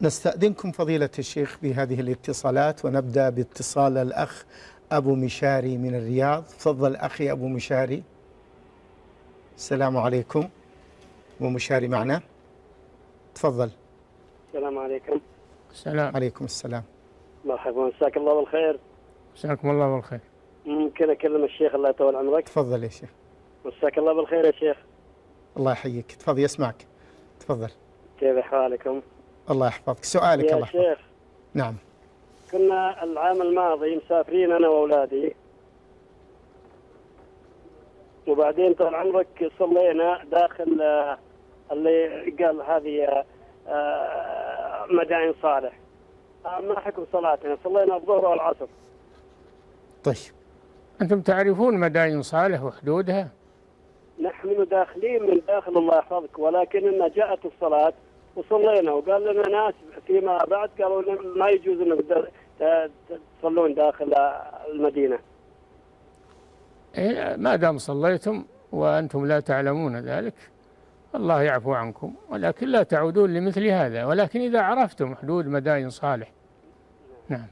نستأذنكم فضيلة الشيخ بهذه الاتصالات، ونبدأ باتصال الأخ أبو مشاري من الرياض. تفضل أخي أبو مشاري. السلام عليكم. أبو مشاري معنا، تفضل. السلام عليكم. السلام عليكم. السلام. مرحبا، مساك الله بالخير. مساكم الله بالخير. ممكن أكلم الشيخ الله يطول عمرك؟ تفضل يا شيخ. مساك الله بالخير يا شيخ. الله يحييك، تفضل يسمعك. تفضل. كيف حالكم؟ الله يحفظك. سؤالك يا الله يا شيخ. نعم. كنا العام الماضي مسافرين أنا وأولادي، وبعدين طال عمرك صلينا داخل اللي قال هذه مدائن صالح. ما حكم صلاتنا؟ صلينا الظهر والعصر. طيب، أنتم تعرفون مدائن صالح وحدودها؟ نحن داخلين من داخل الله يحفظك، ولكننا جاءت الصلاة وصلينا، وقال لنا ناس فيما بعد قالوا ما يجوز انك تصلون داخل المدينة. ما دام صليتم وأنتم لا تعلمون ذلك الله يعفو عنكم، ولكن لا تعودون لمثل هذا، ولكن إذا عرفتم حدود مدائن صالح. نعم.